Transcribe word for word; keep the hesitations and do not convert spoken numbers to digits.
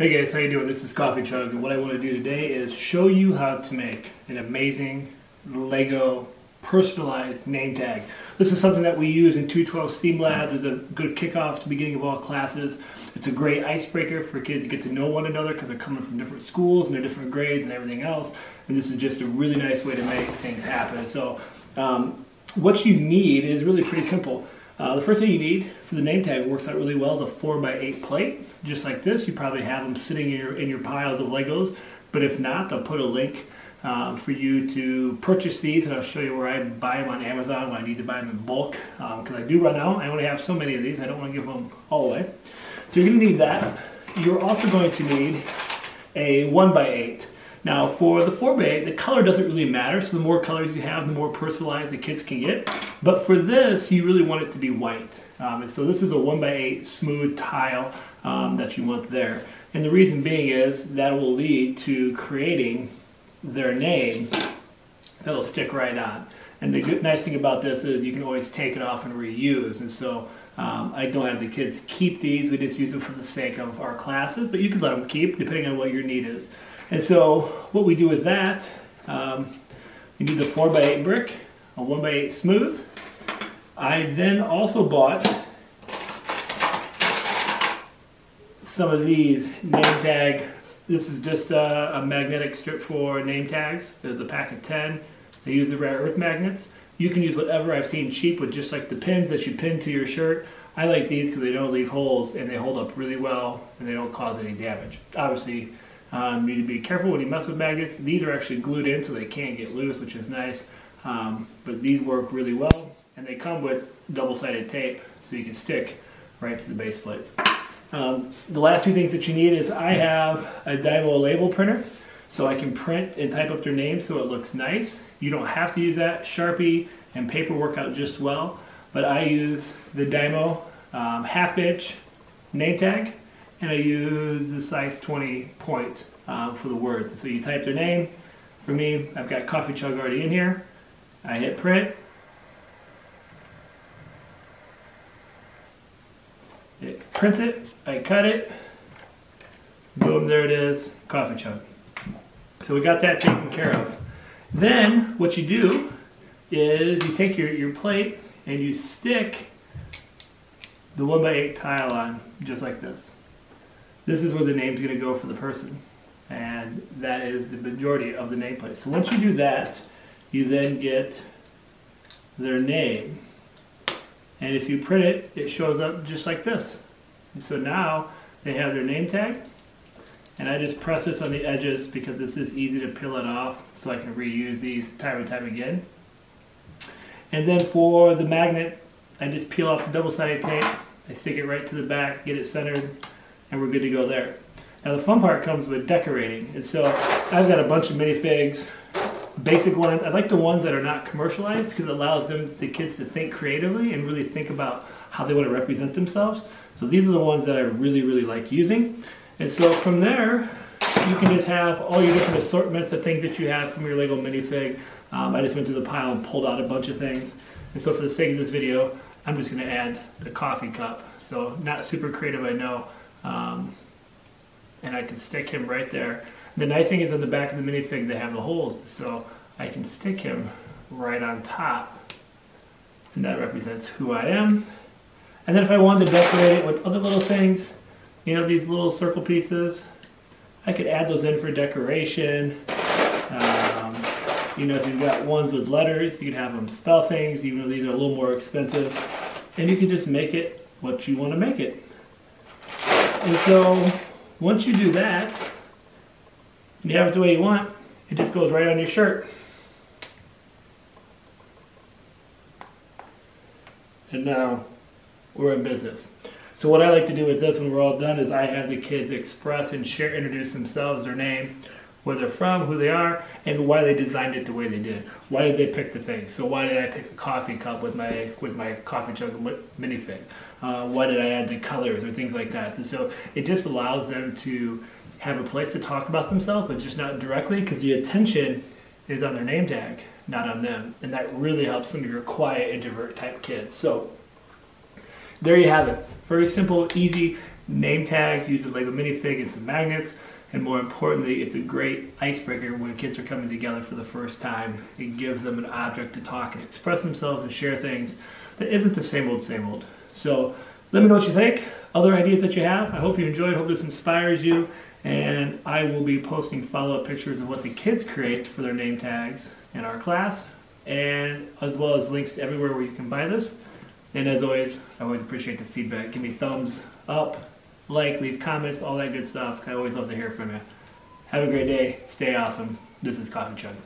Hey guys, how you doing? This is Coffee Chug, and what I want to do today is show you how to make an amazing LEGO personalized name tag. This is something that we use in two twelve Steam Lab. It's a good kickoff to the beginning of all classes. It's a great icebreaker for kids to get to know one another because they're coming from different schools and their different grades and everything else. And this is just a really nice way to make things happen. So um, what you need is really pretty simple. Uh, the first thing you need for the name tag works out really well, the four by eight plate, just like this. You probably have them sitting in your, in your piles of Legos, but if not, I'll put a link um, for you to purchase these, and I'll show you where I buy them on Amazon when I need to buy them in bulk, because um, I do run out. I only have so many of these, I don't want to give them all away. So you're going to need that. You're also going to need a one by eight. Now for the four by eight, the color doesn't really matter, so the more colors you have, the more personalized the kids can get. But for this, you really want it to be white. Um, and so this is a one by eight smooth tile um, that you want there. And the reason being is that will lead to creating their name that'll stick right on. And the good, nice thing about this is you can always take it off and reuse. And so um, I don't have the kids keep these, we just use them for the sake of our classes, but you can let them keep depending on what your need is. And so what we do with that, um, you need the four by eight brick, a one by eight smooth. I then also bought some of these name tag. This is just a, a magnetic strip for name tags. There's a pack of ten. They use the rare earth magnets. You can use whatever I've seen cheap with, just like the pins that you pin to your shirt. I like these because they don't leave holes and they hold up really well and they don't cause any damage. Obviously, Um, you need to be careful when you mess with magnets. These are actually glued in so they can't get loose, which is nice. Um, but these work really well, and they come with double-sided tape so you can stick right to the base plate. Um, the last two things that you need is I have a Dymo label printer, so I can print and type up their name so it looks nice. You don't have to use that. Sharpie and paper work out just well, but I use the Dymo um, half-inch name tag, and I use the size twenty point um, for the words. So you type their name. For me, I've got Coffee Chug already in here. I hit print. It prints it, I cut it, boom, there it is, Coffee Chug. So we got that taken care of. Then what you do is you take your, your plate and you stick the one by eight tile on, just like this. This is where the name's going to go for the person, and that is the majority of the nameplate. So once you do that, you then get their name, and if you print it, it shows up just like this. And so now they have their name tag, and I just press this on the edges because this is easy to peel it off, so I can reuse these time and time again. And then for the magnet, I just peel off the double-sided tape, I stick it right to the back, get it centered, and we're good to go there. Now the fun part comes with decorating. And so I've got a bunch of minifigs, basic ones. I like the ones that are not commercialized because it allows them, the kids, to think creatively and really think about how they want to represent themselves. So these are the ones that I really, really like using. And so from there, you can just have all your different assortments of things that you have from your LEGO minifig. Um, I just went through the pile and pulled out a bunch of things. And so for the sake of this video, I'm just gonna add the coffee cup. So not super creative, I know. Um, and I can stick him right there. The nice thing is on the back of the minifig they have the holes, so I can stick him right on top, and that represents who I am. And then if I wanted to decorate it with other little things, you know, these little circle pieces, I could add those in for decoration. Um, you know, if you've got ones with letters, you can have them spell things, even though these are a little more expensive, and you can just make it what you want to make it. And so once you do that, and you have it the way you want, it just goes right on your shirt. And now we're in business. So what I like to do with this when we're all done is I have the kids express and share, introduce themselves, their name, where they're from, who they are, and why they designed it the way they did. Why did they pick the thing? So why did I pick a coffee cup with my with my Coffee Chug minifig? Uh, why did I add the colors or things like that? And so it just allows them to have a place to talk about themselves, but just not directly, because the attention is on their name tag, not on them. And that really helps some of your quiet introvert type kids. So there you have it. Very simple, easy. name tag, use a LEGO minifig and some magnets, and more importantly, it's a great icebreaker when kids are coming together for the first time. It gives them an object to talk and express themselves and share things that isn't the same old, same old. So let me know what you think, other ideas that you have. I hope you enjoyed, hope this inspires you, and I will be posting follow-up pictures of what the kids create for their name tags in our class, and as well as links to everywhere where you can buy this. And as always, I always appreciate the feedback. Give me thumbs up, like, leave comments, all that good stuff. I always love to hear from you. Have a great day. Stay awesome. This is Coffee Chug.